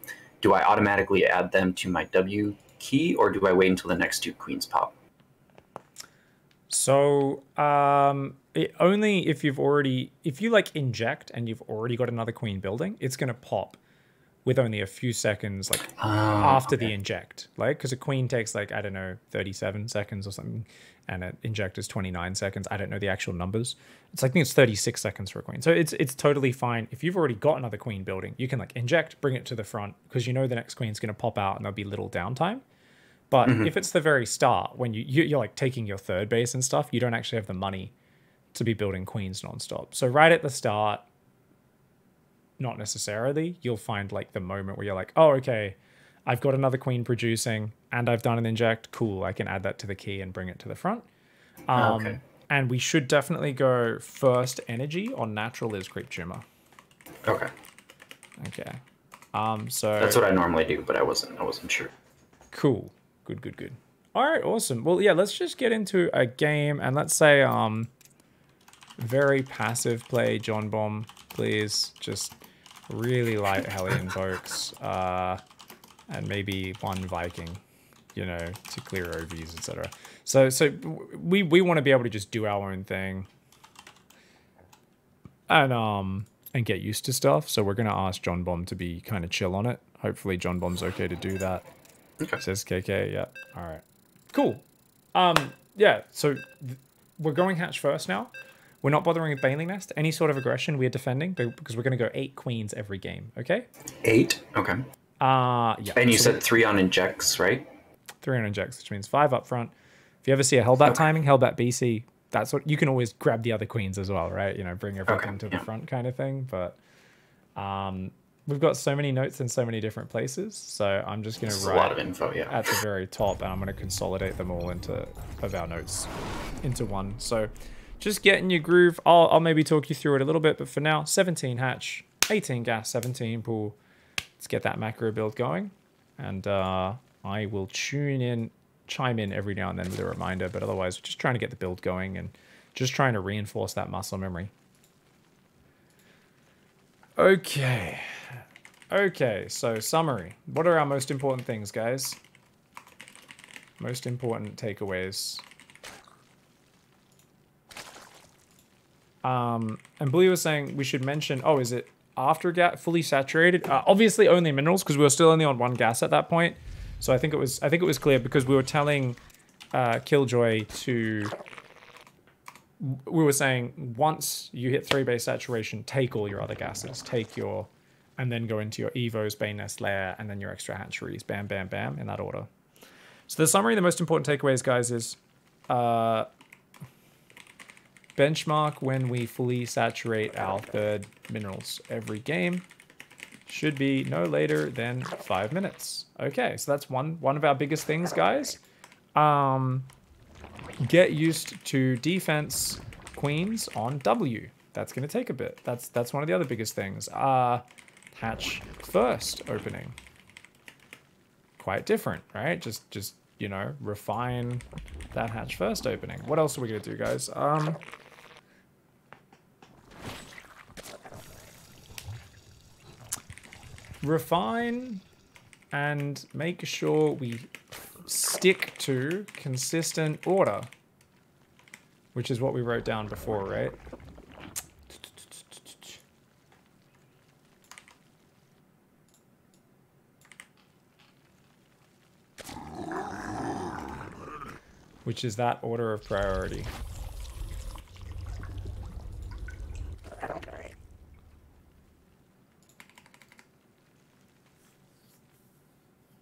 do I automatically add them to my W key, or do I wait until the next two queens pop? So um, it only if you've already, if you like inject and you've already got another queen building, it's going to pop with only a few seconds like oh, after okay. the inject, like because a queen takes like, I don't know, thirty-seven seconds or something, and an inject is twenty-nine seconds. I don't know the actual numbers. It's like, I think it's thirty-six seconds for a queen. So it's it's totally fine. If you've already got another queen building, you can like inject, bring it to the front because you know the next queen's going to pop out and there'll be little downtime. But mm-hmm. if it's the very start when you, you you're like taking your third base and stuff, you don't actually have the money to be building queens nonstop. So right at the start, not necessarily. You'll find like the moment where you're like, oh, okay, I've got another queen producing and I've done an inject. Cool, I can add that to the key and bring it to the front. Um, okay. And we should definitely go first energy on natural is creep tumor. Okay. Okay. Um. So that's what I normally do, but I wasn't. I wasn't sure. Cool. Good, good, good. All right, awesome. Well, yeah, let's just get into a game and let's say um, very passive play, JonBomb, please. Just really light Hellion folks, uh, and maybe one Viking, you know, to clear O Vs, et cetera. So, so we we want to be able to just do our own thing and um and get used to stuff. So we're gonna ask JonBomb to be kind of chill on it. Hopefully, JonBomb's okay to do that. Okay. Says K K, yeah. All right. Cool. Um, yeah, so we're going hatch first now. We're not bothering with Baneling nest. Any sort of aggression we are defending because we're going to go eight queens every game, okay? Eight? Okay. Uh, yeah. And you so said three on injects, right? Three on injects, which means five up front. If you ever see a Hellbat okay. timing, Hellbat B C, that's what, you can always grab the other queens as well, right? You know, bring everything okay. to the yeah. front kind of thing. But um, we've got so many notes in so many different places. So I'm just going to write a lot of info, yeah. at the very top, and I'm going to consolidate them all into of our notes into one. So just get in your groove. I'll, I'll maybe talk you through it a little bit, but for now, seventeen hatch, eighteen gas, seventeen pool. Let's get that macro build going. And uh, I will tune in, chime in every now and then with a reminder, but otherwise we're just trying to get the build going and just trying to reinforce that muscle memory. Okay. Okay, so summary. What are our most important things, guys? Most important takeaways. Um, and Blue was saying we should mention, oh, is it after gas fully saturated? Uh, obviously only minerals because we were still only on one gas at that point. So I think it was, I think it was clear because we were telling uh, Killjoy to, we were saying once you hit three base saturation, take all your other gases, take your, and then go into your Evos, Bane Nest, Lair, and then your extra hatcheries, bam, bam, bam, in that order. So the summary, the most important takeaways, guys, is uh, benchmark when we fully saturate our third minerals every game. should be no later than five minutes. Okay, so that's one one of our biggest things, guys. Um, get used to defense queens on W. That's going to take a bit. That's that's one of the other biggest things. Uh, hatch first opening. Quite different, right? Just, just you know, refine that hatch first opening. What else are we going to do, guys? Um... Refine and make sure we stick to consistent order, which is what we wrote down before, right? Which is that order of priority.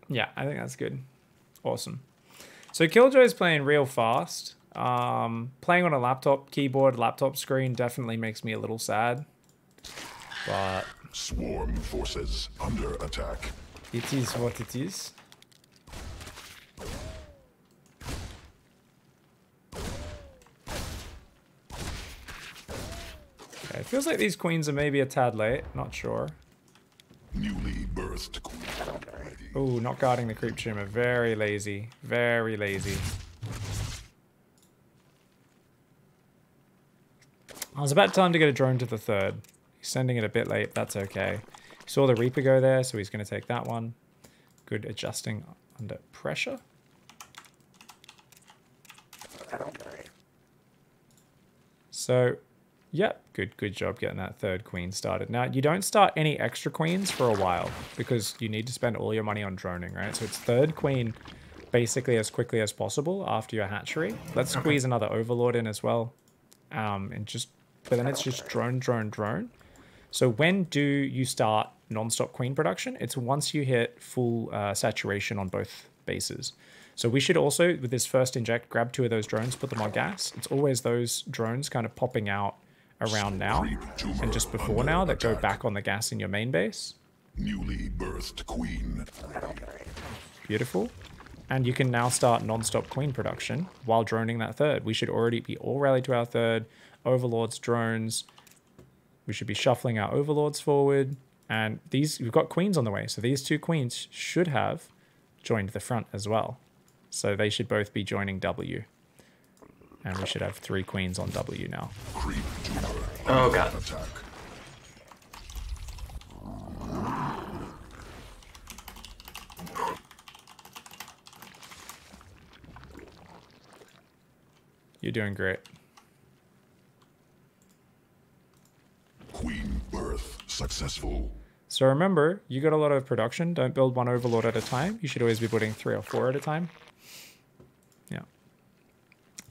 Yeah, I think that's good. Awesome. So Killjoy is playing real fast. Um, playing on a laptop keyboard, laptop screen definitely makes me a little sad. But swarm forces under attack. It is what it is. Okay, it feels like these queens are maybe a tad late. Not sure. Newly birthed queen. Ooh, not guarding the creep tumor. Very lazy. Very lazy. I was about time to get a drone to the third. He's sending it a bit late. That's okay. He saw the Reaper go there, so he's going to take that one. Good adjusting under pressure. So, yep, good good job getting that third queen started. Now, you don't start any extra queens for a while because you need to spend all your money on droning, right? So it's third queen basically as quickly as possible after your hatchery. Let's squeeze another overlord in as well. Um, and just, but then it's just drone, drone, drone. So when do you start non-stop queen production? It's once you hit full uh, saturation on both bases. So we should also, with this first inject, grab two of those drones, put them on gas. It's always those drones kind of popping out around now and just before now that go back on the gas in your main base. Newly birthed queen. Beautiful. And you can now start non-stop queen production while droning that third. We should already be all rallied to our third. Overlords, drones. We should be shuffling our overlords forward. And these, we've got queens on the way. So these two queens should have joined the front as well. So they should both be joining W. And we should have three queens on W now. Oh, God. You're doing great. Queen birth successful. So remember, you got a lot of production. Don't build one overlord at a time. You should always be building three or four at a time. Yeah.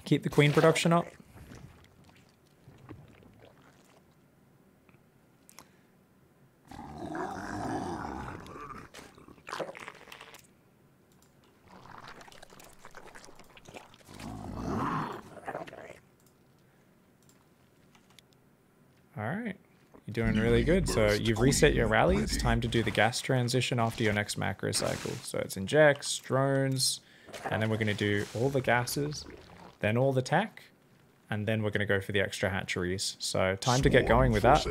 Keep the queen production up. All right, you're doing really good. So you've reset your rally. It's time to do the gas transition after your next macro cycle. So it's injects, drones, and then we're going to do all the gases, then all the tech, and then we're going to go for the extra hatcheries. So time to get going with that.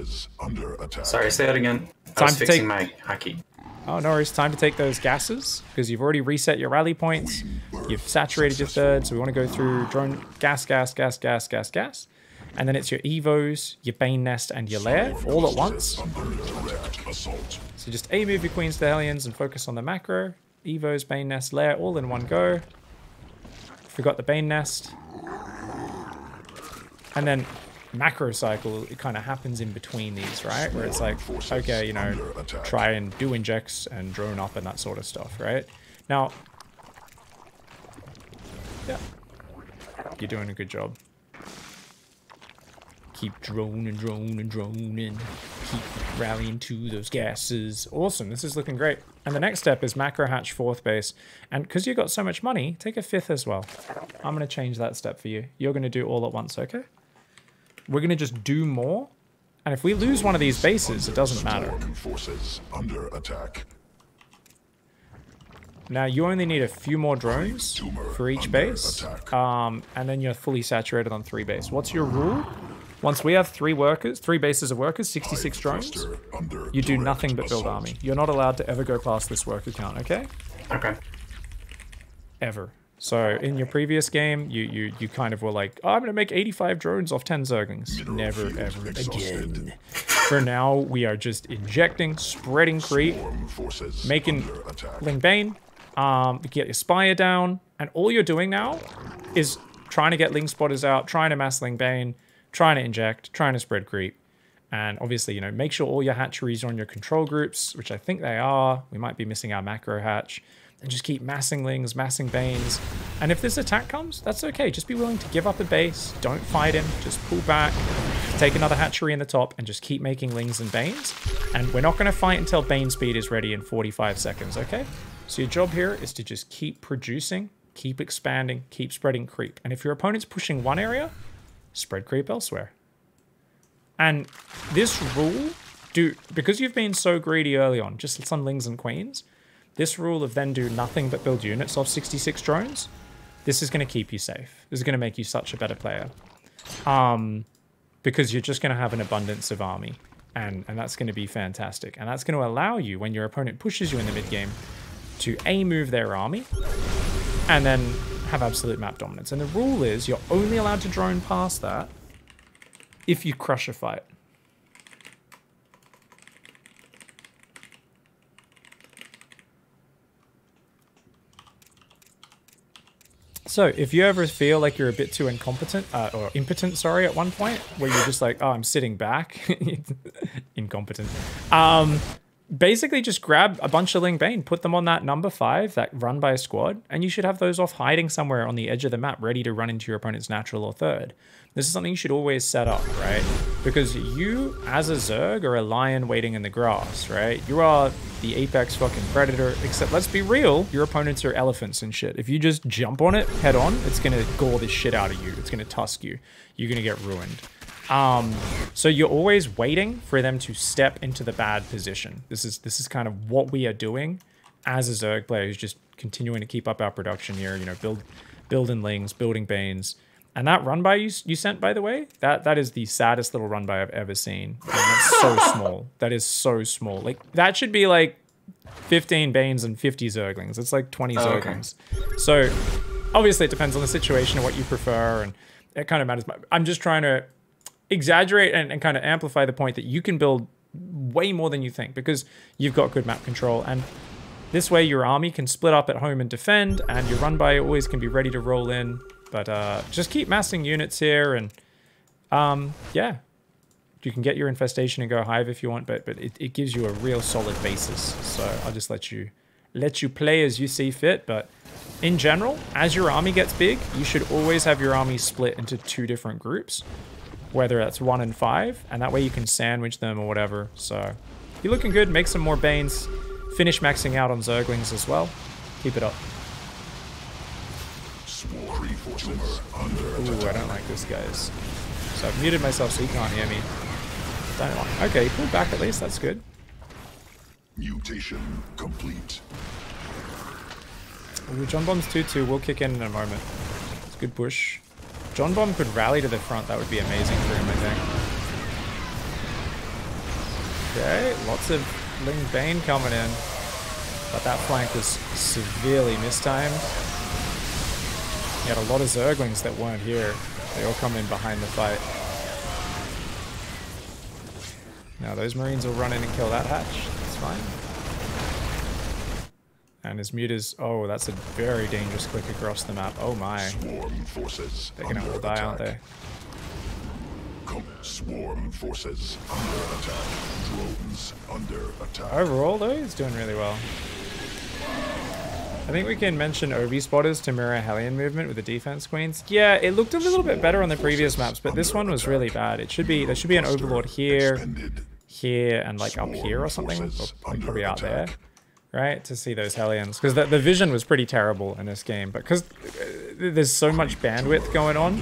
Sorry, say that again. I was fixing my hockey. Oh, no worries. Time to take those gases because you've already reset your rally points. You've saturated your third. So we want to go through drone gas, gas, gas, gas, gas, gas. And then it's your evos, your Bane nest, and your Lair all at once. So just A-move your queens to the Hellions and focus on the macro. Evos, Bane nest, Lair all in one go. Forgot the Bane nest. And then macro cycle, it kind of happens in between these, right? Where it's like, okay, you know, try and do injects and drone up and that sort of stuff, right? Now, yeah, you're doing a good job. Keep droning, droning, droning. Keep rallying to those gases. Awesome. This is looking great. And the next step is macro hatch fourth base. And because you got so much money, take a fifth as well. I'm going to change that step for you. You're going to do all at once, okay? We're going to just do more And if we lose one of these bases, it doesn't matter. Forces under attack. Now you only need a few more drones for each base, um, and then you're fully saturated on three base. What's your rule? Once we have three workers, three bases of workers, sixty-six drones, you do nothing but build army. You're not allowed to ever go past this worker count, okay? Okay. Ever. So in your previous game, you you you kind of were like, oh, I'm gonna make eighty-five drones off ten Zerglings. Never ever again. For now, we are just injecting, spreading creep, making Lingbane. Um, get your Spire down, and all you're doing now is trying to get Ling Spotters out, trying to mass Lingbane, trying to inject, trying to spread creep, and obviously, you know, make sure all your hatcheries are on your control groups, which I think they are. We might be missing our macro hatch, and just keep massing Lings, massing Banes, and if this attack comes, that's okay. Just be willing to give up a base, don't fight him, just pull back, take another hatchery in the top, and just keep making Lings and Banes, and we're not going to fight until Bane speed is ready in forty-five seconds, okay? So your job here is to just keep producing, keep expanding, keep spreading creep. And if your opponent's pushing one area, spread creep elsewhere. And this rule, do because you've been so greedy early on, just some Lings and Queens, this rule of then do nothing but build units off sixty-six drones, this is going to keep you safe. This is going to make you such a better player. Um, because you're just going to have an abundance of army. And, and that's going to be fantastic. And that's going to allow you, when your opponent pushes you in the mid-game, to A, move their army, and then have absolute map dominance. And the rule is you're only allowed to drone past that if you crush a fight. So if you ever feel like you're a bit too incompetent, uh, or impotent, sorry, at one point, where you're just like, oh, I'm sitting back, incompetent, um, basically just grab a bunch of Lingbane, put them on that number five, that run by a squad, and you should have those off hiding somewhere on the edge of the map, ready to run into your opponent's natural or third. This is something you should always set up, right? Because you, as a Zerg, are a lion waiting in the grass, right? You are the apex fucking predator, except let's be real, your opponents are elephants and shit. If you just jump on it head on, it's gonna gore the shit out of you. It's gonna tusk you. You're gonna get ruined. Um, so you're always waiting for them to step into the bad position. This is this is kind of what we are doing as a Zerg player, who's just continuing to keep up our production here, you know, build, building Lings, building Banes. And that run by you, you sent, by the way, that, that is the saddest little run by I've ever seen. And that's so small. That is so small. Like, that should be like fifteen Banes and fifty Zerglings. It's like twenty oh, Zerglings. Okay. So obviously it depends on the situation and what you prefer, and it kind of matters. I'm just trying to exaggerate and, and kind of amplify the point that you can build way more than you think because you've got good map control, and this way your army can split up at home and defend, and your run by always can be ready to roll in. But uh, just keep massing units here, and um, yeah, you can get your infestation and go hive if you want, but but it, it gives you a real solid basis. So I'll just let you let you play as you see fit, but in general, as your army gets big, you should always have your army split into two different groups, whether that's one and five, and that way you can sandwich them or whatever. So you're looking good. Make some more Banes, finish maxing out on Zerglings as well. Keep it up. Ooh, I don't like this, guys. So I've muted myself so he can't hear me. Don't like. Okay, he pulled back at least, that's good. Mutation complete. Ooh, JonBomb's two two, we'll kick in in a moment. It's a good push. JonBomb could rally to the front. That would be amazing for him, I think. Okay, lots of Lingbane coming in. But that flank was severely mistimed. He had a lot of Zerglings that weren't here. They all come in behind the fight. Now those Marines will run in and kill that hatch. That's fine. And his mutas. Oh, that's a very dangerous click across the map. Oh my. Swarm forces. They're gonna all die, attack. Aren't they? Come, swarm forces under attack. Drones under attack. Overall, though, he's doing really well. I think we can mention O V spotters to mirror Hellion movement with the defense queens. Yeah, it looked a little bit better on the previous maps, but this one was really bad. It should be there should be an Overlord here, here, and like up here or something, or like probably out there. Right, to see those Hellions, because the, the vision was pretty terrible in this game, but because there's so much bandwidth going on,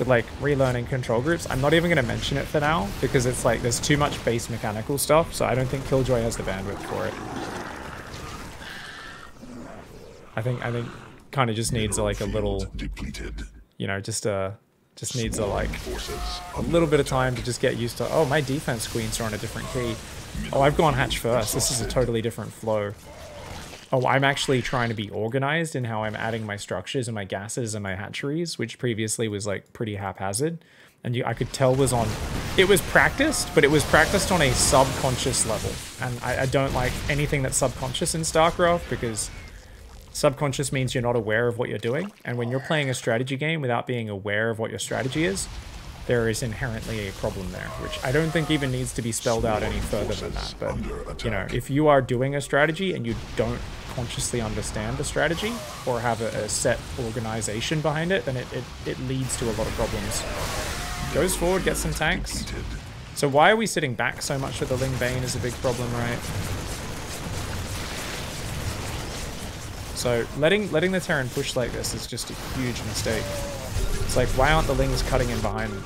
with like relearning control groups. I'm not even going to mention it for now because it's like there's too much base mechanical stuff, so I don't think Killjoy has the bandwidth for it. I think I think kind of just needs a, like a little, you know, just a just needs a like a little bit of time to just get used to. Oh, my defense queens are on a different key. Oh, I've gone hatch first. This is a totally different flow. Oh, I'm actually trying to be organized in how I'm adding my structures and my gases and my hatcheries, which previously was like pretty haphazard. And you, I could tell was on, it was practiced, but it was practiced on a subconscious level. And I, I don't like anything that's subconscious in StarCraft, because subconscious means you're not aware of what you're doing. And when you're playing a strategy game without being aware of what your strategy is, there is inherently a problem there, which I don't think even needs to be spelled out any further than that. But, you know, if you are doing a strategy and you don't consciously understand the strategy or have a, a set organization behind it, then it, it, it leads to a lot of problems. Goes forward, gets some tanks. So why are we sitting back so much with the Ling Bane is a big problem, right? So letting, letting the Terran push like this is just a huge mistake. It's like, why aren't the Lings cutting in behind them?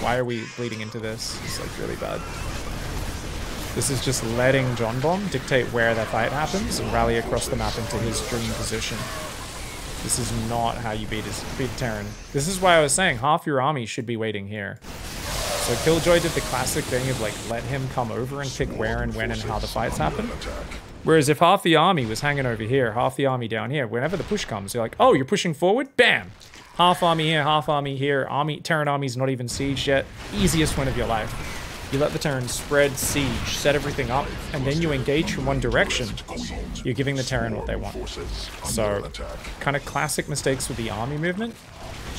Why are we bleeding into this? It's like really bad. This is just letting JonBomb dictate where that fight happens and rally across the map into his dream position. This is not how you beat, his, beat Terran. This is why I was saying half your army should be waiting here. So Killjoy did the classic thing of like, let him come over and pick where and when and how the fights happen. Whereas if half the army was hanging over here, half the army down here, whenever the push comes, you're like, oh, you're pushing forward? Bam! Half army here, half army here. Army, Terran army's not even sieged yet. Easiest win of your life. You let the Terran spread, siege, set everything up, and then you engage from one direction. You're giving the Terran what they want. So, kind of classic mistakes with the army movement.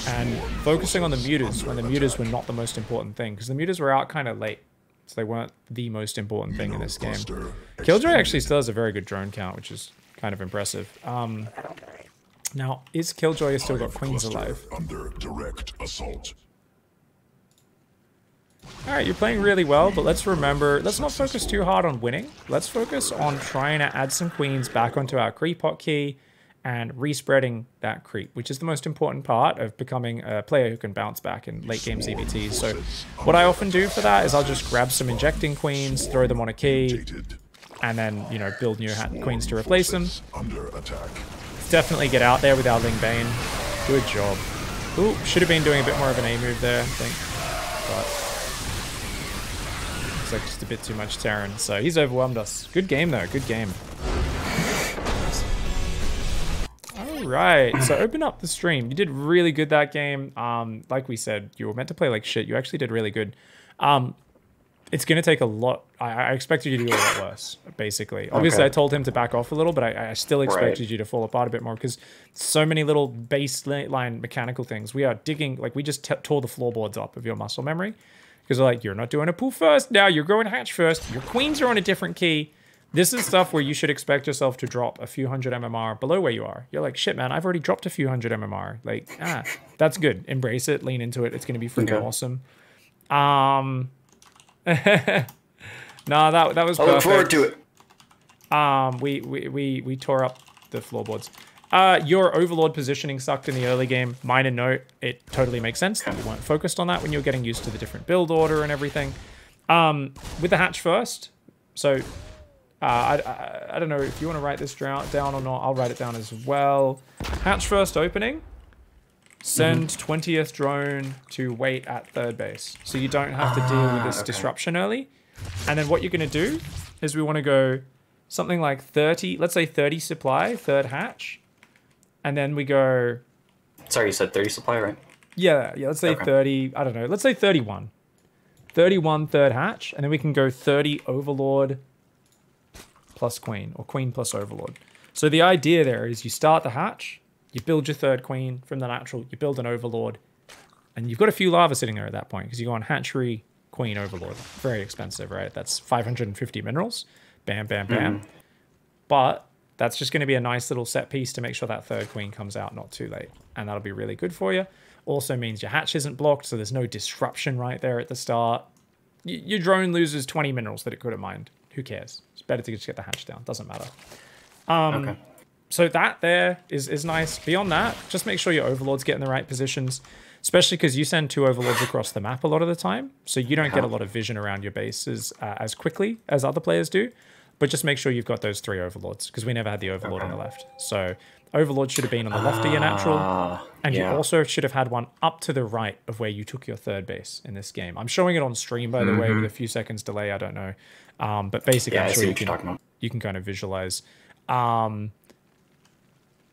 And focusing on the mutas when the mutas were not the most important thing, because the mutas were out kind of late. So they weren't the most important thing in this game. Killjoy actually still has a very good drone count, which is kind of impressive. Um, now, is Killjoy still got queens alive? Under direct assault. Alright, you're playing really well, but let's remember, let's not focus too hard on winning. Let's focus on trying to add some queens back onto our creep hotkey and respreading that creep, which is the most important part of becoming a player who can bounce back in late game Z v Ts. So what I often do for that is I'll just grab some injecting queens, throw them on a key, and then, you know, build new hat queens to replace them. Definitely get out there with our Ling Bane. Good job. Ooh, should have been doing a bit more of an A move there, I think. But like just a bit too much Terran, so he's overwhelmed us. Good game though, good game. Alright, so open up the stream. You did really good that game. Um, like we said, you were meant to play like shit. You actually did really good. Um, it's going to take a lot. I, I expected you to do a lot worse, basically. Obviously, okay. I told him to back off a little, but I, I still expected right. you to fall apart a bit more because so many little baseline mechanical things. We are digging, like we just t tore the floorboards up of your muscle memory. Because like, you're not doing a pool first, now you're going hatch first, your queens are on a different key. This is stuff where you should expect yourself to drop a few hundred M M R below where you are. You're like, shit man, I've already dropped a few hundred M M R. Like, ah, that's good. Embrace it, lean into it, it's gonna be freaking okay. awesome. Um, nah, that, that was perfect. I look forward to it. Um, we, we, we, we tore up the floorboards. Uh, your Overlord positioning sucked in the early game. Minor note, it totally makes sense that you weren't focused on that when you were getting used to the different build order and everything. Um, with the hatch first, so uh, I, I, I don't know if you want to write this down or not. I'll write it down as well. Hatch first opening, send mm-hmm. twentieth drone to wait at third base. So you don't have to deal with this okay. disruption early. And then what you're going to do is we want to go something like thirty, let's say thirty supply, third hatch. And then we go... Sorry, you said thirty supply, right? Yeah, yeah. Let's say okay. thirty... I don't know. Let's say thirty-one. thirty-one third hatch. And then we can go thirty Overlord plus Queen. Or Queen plus Overlord. So the idea there is you start the hatch. You build your third Queen from the natural. You build an Overlord. And you've got a few lava sitting there at that point. Because you go on Hatchery, Queen, Overlord. Very expensive, right? That's five hundred fifty minerals. Bam, bam, bam. Mm. But... that's just going to be a nice little set piece to make sure that third queen comes out not too late. And that'll be really good for you. Also means your hatch isn't blocked, so there's no disruption right there at the start. Y your drone loses twenty minerals that it could have mined. Who cares? It's better to just get the hatch down. Doesn't matter. Um, okay. So that there is, is nice. Beyond that, just make sure your overlords get in the right positions. especially because you send two overlords across the map a lot of the time, so you don't get a lot of vision around your bases uh, as quickly as other players do. But just make sure you've got those three overlords, because we never had the overlord on the left. So overlord should have been on the left of your natural, and yeah. you also should have had one up to the right of where you took your third base in this game. I'm showing it on stream, by the mm-hmm. way, with a few seconds delay. I don't know, um, but basically, yeah, I'm sure you can, you can kind of visualize. Um,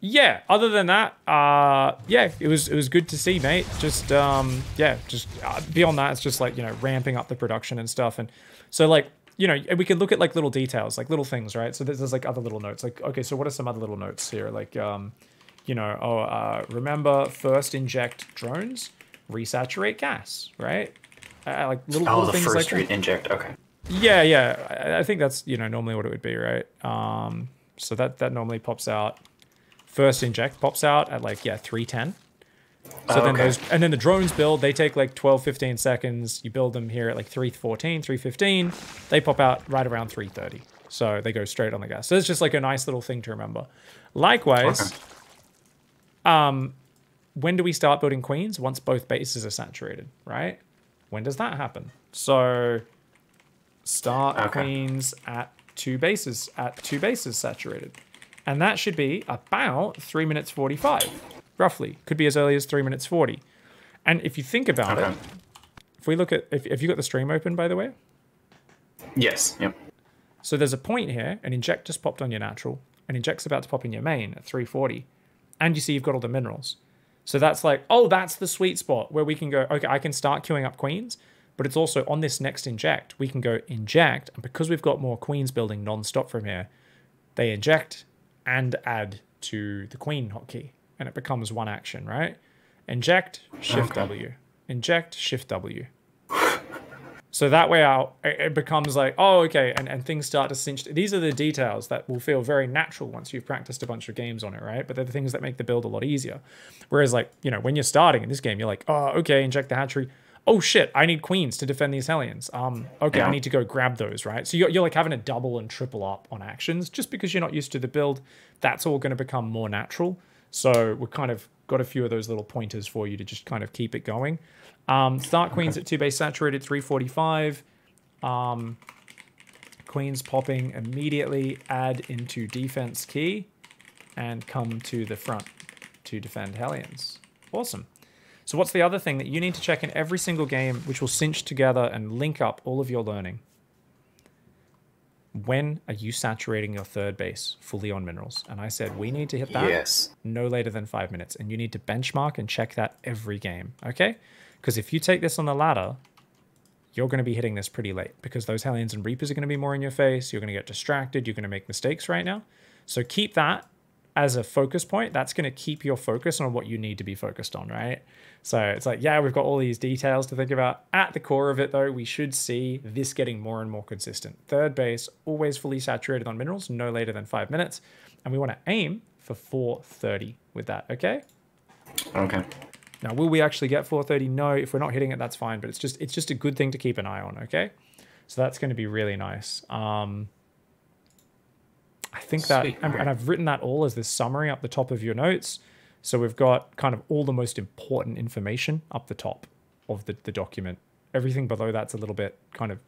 yeah. Other than that, uh, yeah, it was it was good to see, mate. Just um, yeah, just uh, beyond that, it's just like you know ramping up the production and stuff, and so like. You know, we can look at like little details, like little things, right? So there's, there's like other little notes. Like, okay, so what are some other little notes here? Like, um, you know, oh, uh, remember first inject drones, resaturate gas, right? Uh, like little, oh, little things like that. Oh, the first inject, okay. Yeah, yeah. I, I think that's, you know, normally what it would be, right? Um, so that, that normally pops out. First inject pops out at like, yeah, three ten. So oh, then okay. those, and then the drones build, they take like twelve, fifteen seconds. You build them here at like three fourteen, three fifteen. They pop out right around three thirty. So they go straight on the gas. So it's just like a nice little thing to remember. Likewise, okay. um, when do we start building queens? Once both bases are saturated, right? When does that happen? So start okay. queens at two bases, at two bases saturated. And that should be about three minutes forty-five. Roughly, could be as early as three minutes forty. And if you think about okay. it, if we look at, if, have you got the stream open, by the way? Yes, yep. So there's a point here, an inject just popped on your natural, an inject's about to pop in your main at three forty, and you see you've got all the minerals. So that's like, oh, that's the sweet spot where we can go, okay, I can start queuing up queens, but it's also on this next inject, we can go inject, and because we've got more queens building non-stop from here, they inject and add to the queen hotkey. And it becomes one action, right? Inject, shift okay. W. Inject, shift W. So that way out, it becomes like, oh, okay, and, and things start to cinch. These are the details that will feel very natural once you've practiced a bunch of games on it, right? But they're the things that make the build a lot easier. Whereas like, you know, when you're starting in this game, you're like, oh, okay, inject the hatchery. Oh shit, I need queens to defend these Hellions. Um, okay, yeah. I need to go grab those, right? So you're, you're like having a double and triple up on actions just because you're not used to the build. That's all gonna become more natural. So we've kind of got a few of those little pointers for you to just kind of keep it going. Um, start queens at two base saturated, three forty-five. Um, queens popping immediately, add into defense key, and come to the front to defend Hellions. Awesome. So what's the other thing that you need to check in every single game, which will cinch together and link up all of your learning? When are you saturating your third base fully on minerals? And I said, we need to hit that yes. no later than five minutes. And you need to benchmark and check that every game, okay? Because if you take this on the ladder, you're going to be hitting this pretty late because those Hellions and Reapers are going to be more in your face. You're going to get distracted. You're going to make mistakes right now. So keep that as a focus point. That's going to keep your focus on what you need to be focused on, right? So it's like, yeah, we've got all these details to think about. At the core of it though, we should see this getting more and more consistent. Third base, always fully saturated on minerals, no later than five minutes. And we want to aim for four thirty with that, okay? Okay. Now, will we actually get four thirty? No, if we're not hitting it, that's fine, but it's just, it's just a good thing to keep an eye on, okay? So that's going to be really nice. Um, I think that, and, and I've written that all as this summary up the top of your notes. So we've got kind of all the most important information up the top of the, the document. Everything below that's a little bit kind of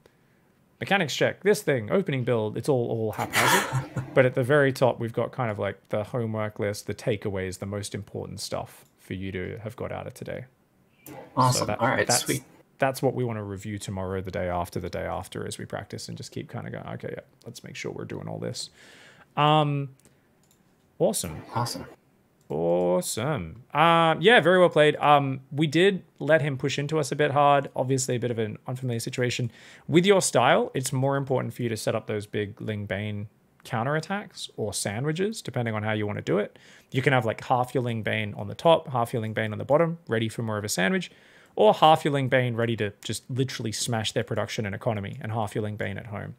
mechanics check, this thing, opening build, it's all, all haphazard. But at the very top, we've got kind of like the homework list, the takeaways, the most important stuff for you to have got out of today. Awesome, so that, all right, that's, sweet. That's what we want to review tomorrow, the day after, the day after as we practice and just keep kind of going, okay, yeah, let's make sure we're doing all this. Um, awesome. Awesome. Awesome. Um, yeah, very well played. Um, we did let him push into us a bit hard, obviously a bit of an unfamiliar situation. With your style, it's more important for you to set up those big Ling Bane counterattacks or sandwiches, depending on how you want to do it. You can have like half your Ling Bane on the top, half your Ling Bane on the bottom, ready for more of a sandwich, or half your Ling Bane ready to just literally smash their production and economy and half your Ling Bane at home.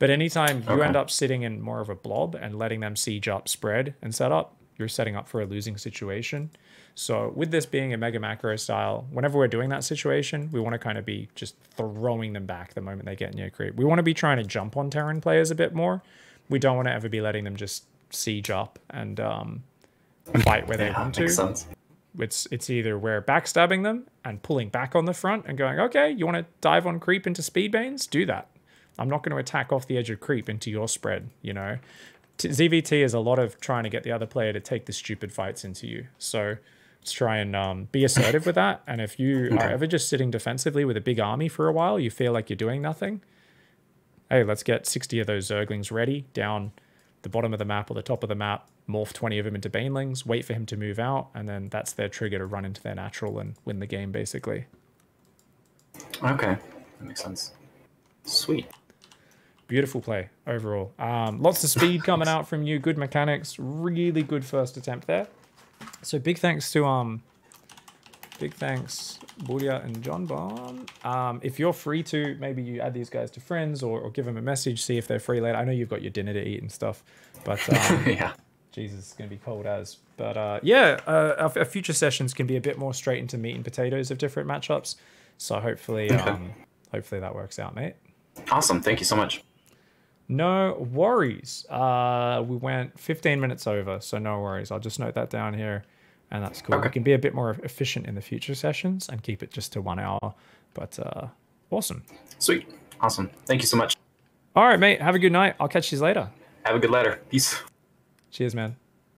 But anytime you okay. end up sitting in more of a blob and letting them siege up, spread, and set up, you're setting up for a losing situation. So with this being a mega macro style, whenever we're doing that situation, we want to kind of be just throwing them back the moment they get near creep. We want to be trying to jump on Terran players a bit more. We don't want to ever be letting them just siege up and um, fight where yeah, they want to. Makes sense. It's, it's either we're backstabbing them and pulling back on the front and going, okay, you want to dive on creep into Speedbane's? Do that. I'm not going to attack off the edge of creep into your spread, you know. Z v T is a lot of trying to get the other player to take the stupid fights into you. So let's try and um, be assertive with that. And if you okay. are ever just sitting defensively with a big army for a while, you feel like you're doing nothing, hey, let's get sixty of those Zerglings ready down the bottom of the map or the top of the map, morph twenty of them into Banelings, wait for him to move out, and then that's their trigger to run into their natural and win the game, basically. Okay, that makes sense. Sweet. Beautiful play overall. Um, lots of speed coming out from you. Good mechanics. Really good first attempt there. So big thanks to um, big thanks Buria and JonBomb. Um, if you're free to, maybe you add these guys to friends or, or give them a message. See if they're free later. I know you've got your dinner to eat and stuff, but um, yeah, Jesus, it's gonna be cold as. But uh, yeah, uh, our, our future sessions can be a bit more straight into meat and potatoes of different matchups. So hopefully, um, hopefully that works out, mate. Awesome. Thank you so much. No worries. Uh, we went fifteen minutes over, so no worries. I'll just note that down here, and that's cool. Okay. We can be a bit more efficient in the future sessions and keep it just to one hour, but uh, awesome. Sweet. Awesome. Thank you so much. All right, mate. Have a good night. I'll catch you later. Have a good later. Peace. Cheers, man.